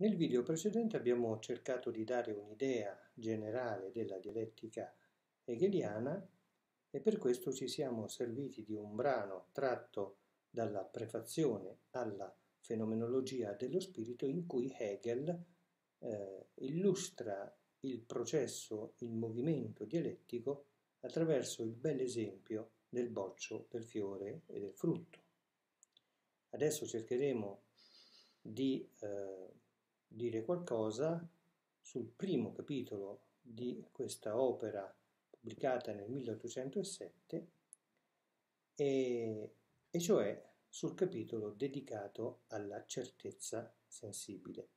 Nel video precedente abbiamo cercato di dare un'idea generale della dialettica hegeliana e per questo ci siamo serviti di un brano tratto dalla prefazione alla Fenomenologia dello Spirito in cui Hegel illustra il processo, il movimento dialettico attraverso il bell'esempio del boccio, del fiore e del frutto. Adesso cercheremo di dire qualcosa sul primo capitolo di questa opera pubblicata nel 1807 e cioè sul capitolo dedicato alla certezza sensibile.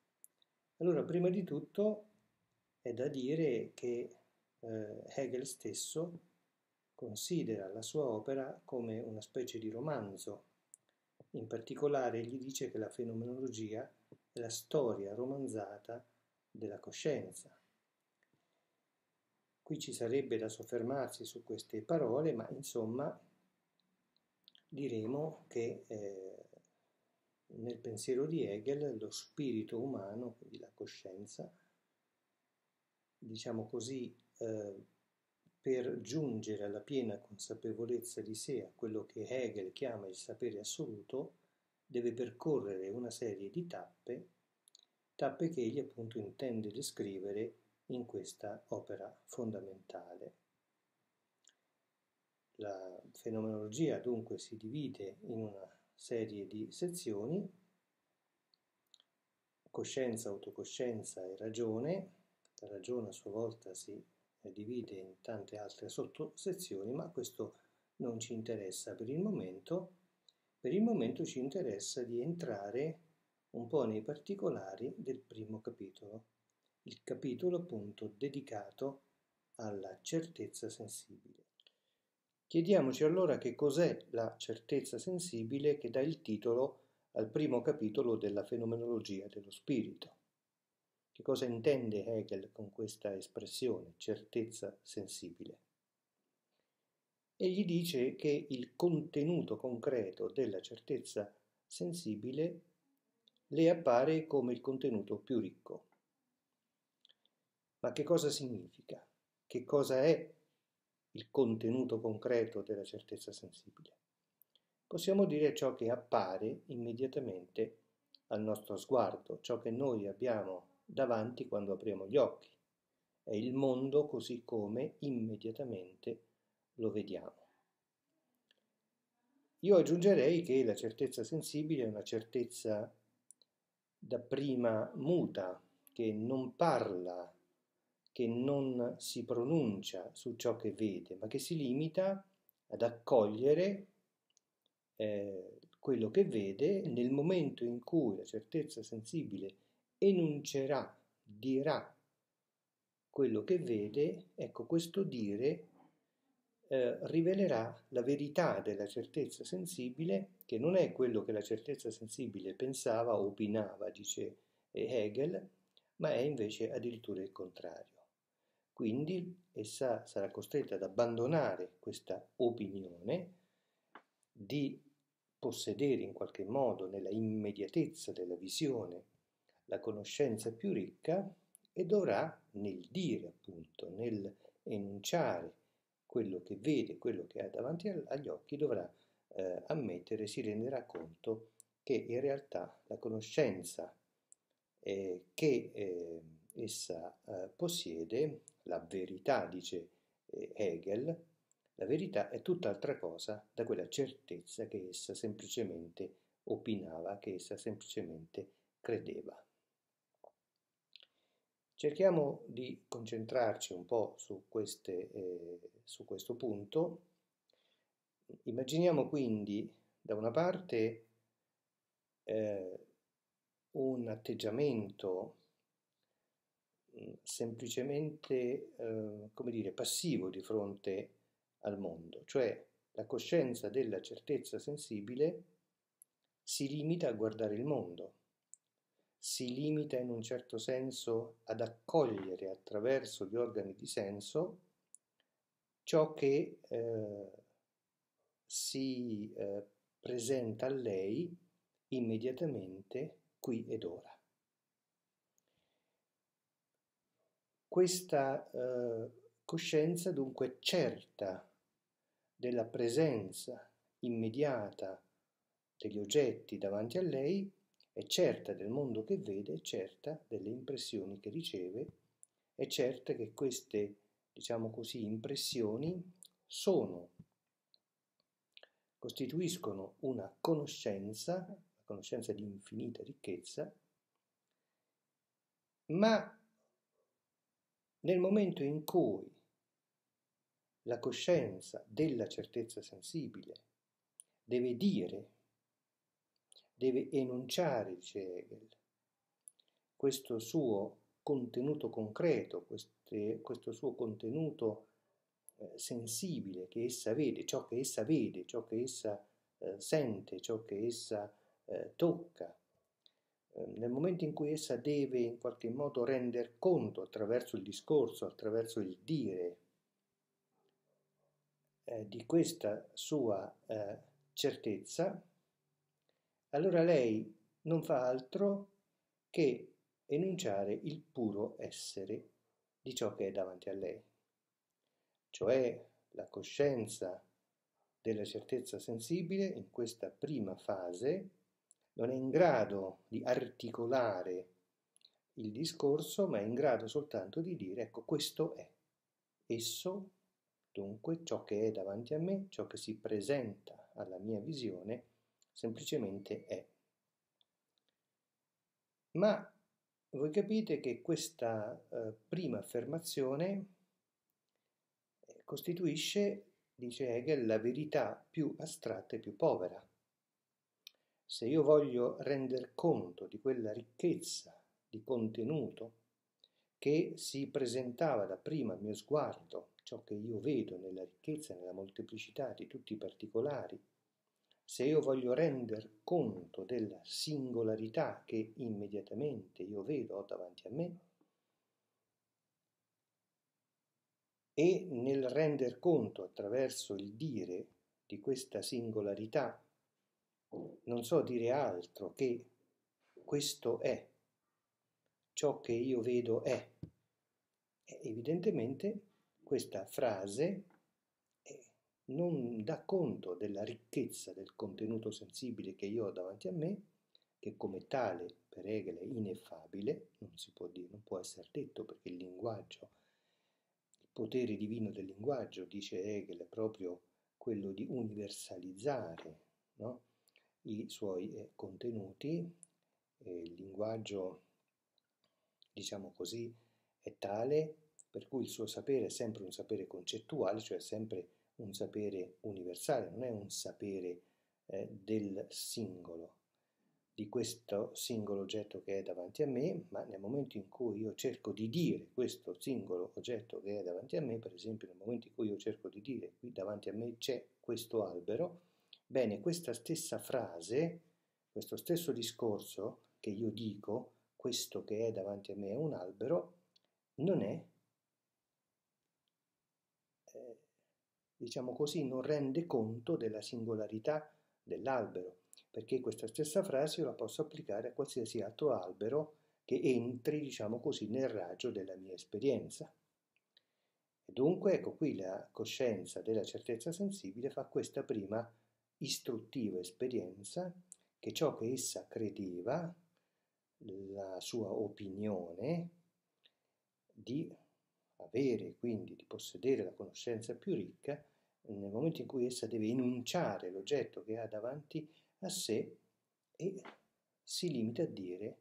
Allora, prima di tutto è da dire che Hegel stesso considera la sua opera come una specie di romanzo. In particolare egli dice che la fenomenologia è la storia romanzata della coscienza. Qui ci sarebbe da soffermarsi su queste parole, ma insomma diremo che nel pensiero di Hegel lo spirito umano, quindi la coscienza, diciamo così, per giungere alla piena consapevolezza di sé, a quello che Hegel chiama il sapere assoluto, deve percorrere una serie di tappe che egli appunto intende descrivere in questa opera fondamentale. La fenomenologia dunque si divide in una serie di sezioni: coscienza, autocoscienza e ragione. La ragione a sua volta si divide in tante altre sottosezioni, ma questo non ci interessa per il momento. Per il momento ci interessa di entrare un po' nei particolari del primo capitolo, il capitolo appunto dedicato alla certezza sensibile. Chiediamoci allora che cos'è la certezza sensibile che dà il titolo al primo capitolo della Fenomenologia dello Spirito. Che cosa intende Hegel con questa espressione, certezza sensibile? Egli dice che il contenuto concreto della certezza sensibile le appare come il contenuto più ricco. Ma che cosa significa? Che cosa è il contenuto concreto della certezza sensibile? Possiamo dire ciò che appare immediatamente al nostro sguardo, ciò che noi abbiamo davanti quando apriamo gli occhi. È il mondo così come immediatamente lo vediamo. Io aggiungerei che la certezza sensibile è una certezza dapprima muta, che non parla, che non si pronuncia su ciò che vede, ma che si limita ad accogliere quello che vede. Nel momento in cui la certezza sensibile enuncerà, dirà quello che vede, ecco, questo dire rivelerà la verità della certezza sensibile, che non è quello che la certezza sensibile pensava o opinava, dice Hegel, ma è invece addirittura il contrario. Quindi essa sarà costretta ad abbandonare questa opinione di possedere in qualche modo nella immediatezza della visione la conoscenza più ricca, e dovrà nel dire appunto, nel enunciare quello che vede, quello che ha davanti agli occhi, dovrà ammettere, si renderà conto che in realtà la conoscenza che essa possiede, la verità, dice Hegel, la verità è tutt'altra cosa da quella certezza che essa semplicemente opinava, che essa semplicemente credeva. Cerchiamo di concentrarci un po' su questo punto. Immaginiamo quindi da una parte un atteggiamento semplicemente come dire, passivo di fronte al mondo, cioè la coscienza della certezza sensibile si limita a guardare il mondo. Si limita in un certo senso ad accogliere attraverso gli organi di senso ciò che si presenta a lei immediatamente qui ed ora. Questa coscienza dunque certa della presenza immediata degli oggetti davanti a lei, è certa del mondo che vede, è certa delle impressioni che riceve, è certa che queste, diciamo così, impressioni costituiscono una conoscenza di infinita ricchezza, ma nel momento in cui la coscienza della certezza sensibile deve dire, deve enunciare, dice Hegel, questo suo contenuto concreto, questo suo contenuto sensibile che essa vede, ciò che essa sente, ciò che essa tocca, nel momento in cui essa deve in qualche modo render conto attraverso il discorso, attraverso il dire di questa sua certezza, allora lei non fa altro che enunciare il puro essere di ciò che è davanti a lei, cioè la coscienza della certezza sensibile in questa prima fase non è in grado di articolare il discorso, ma è in grado soltanto di dire, ecco, questo è, esso, dunque ciò che è davanti a me, ciò che si presenta alla mia visione, semplicemente è. Ma voi capite che questa prima affermazione costituisce, dice Hegel, la verità più astratta e più povera. Se io voglio render conto di quella ricchezza di contenuto che si presentava da prima al mio sguardo, ciò che io vedo nella ricchezza, nella molteplicità di tutti i particolari, se io voglio render conto della singolarità che immediatamente io vedo davanti a me, e nel render conto attraverso il dire di questa singolarità, non so dire altro che questo è, ciò che io vedo è. E evidentemente questa frase non dà conto della ricchezza del contenuto sensibile che io ho davanti a me, che come tale per Hegel è ineffabile, non può essere detto, perché il linguaggio, il potere divino del linguaggio, dice Hegel, è proprio quello di universalizzare, no? I suoi contenuti. Il linguaggio, diciamo così, è tale per cui il suo sapere è sempre un sapere concettuale, cioè sempre un sapere universale, non è un sapere del singolo, di questo singolo oggetto che è davanti a me, ma nel momento in cui io cerco di dire questo singolo oggetto che è davanti a me, per esempio nel momento in cui io cerco di dire qui davanti a me c'è questo albero, bene, questa stessa frase, questo stesso discorso che io dico, questo che è davanti a me è un albero, non è, diciamo così, non rende conto della singolarità dell'albero, perché questa stessa frase io la posso applicare a qualsiasi altro albero che entri, diciamo così, nel raggio della mia esperienza. E dunque, ecco qui la coscienza della certezza sensibile fa questa prima istruttiva esperienza che ciò che essa credeva, la sua opinione di avere, quindi di possedere la conoscenza più ricca, nel momento in cui essa deve enunciare l'oggetto che ha davanti a sé, e si limita a dire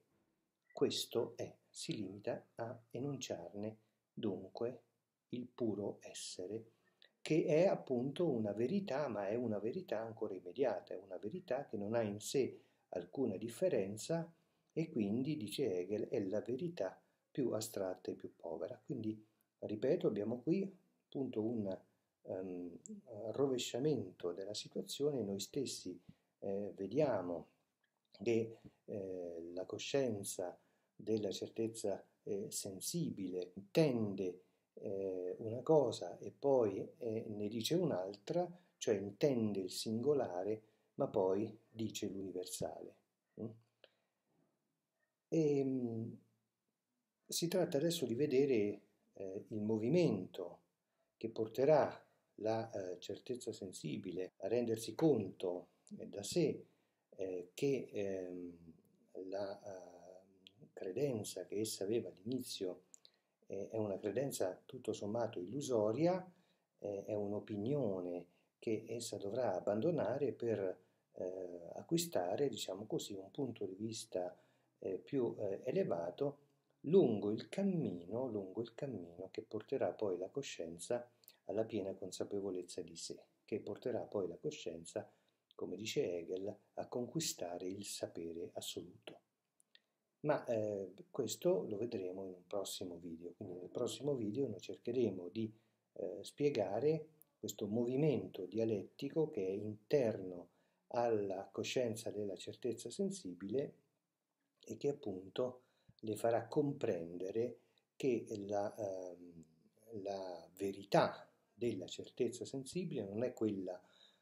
questo è, si limita a enunciarne dunque il puro essere, che è appunto una verità, ma è una verità ancora immediata, è una verità che non ha in sé alcuna differenza, e quindi, dice Hegel, è la verità più astratta e più povera. Quindi, ripeto, abbiamo qui appunto un rovesciamento della situazione, noi stessi vediamo che la coscienza della certezza sensibile intende una cosa e poi ne dice un'altra, cioè intende il singolare ma poi dice l'universale. Si tratta adesso di vedere il movimento che porterà la certezza sensibile a rendersi conto da sé che la credenza che essa aveva all'inizio è una credenza tutto sommato illusoria, è un'opinione che essa dovrà abbandonare per acquistare, diciamo così, un punto di vista più elevato lungo il cammino che porterà poi la coscienza alla piena consapevolezza di sé, che porterà poi la coscienza, come dice Hegel, a conquistare il sapere assoluto. Ma questo lo vedremo in un prossimo video, quindi nel prossimo video noi cercheremo di spiegare questo movimento dialettico che è interno alla coscienza della certezza sensibile e che appunto le farà comprendere che la verità della certezza sensibile non è quella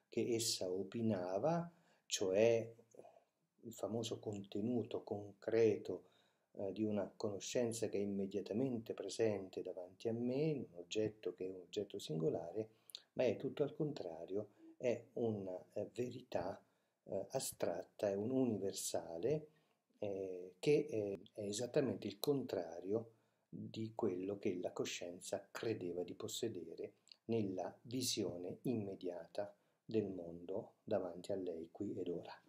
che essa opinava, cioè il famoso contenuto concreto di una conoscenza che è immediatamente presente davanti a me, un oggetto che è un oggetto singolare, ma è tutto al contrario, è una verità astratta, è un universale che è esattamente il contrario di quello che la coscienza credeva di possedere nella visione immediata del mondo davanti a lei qui ed ora.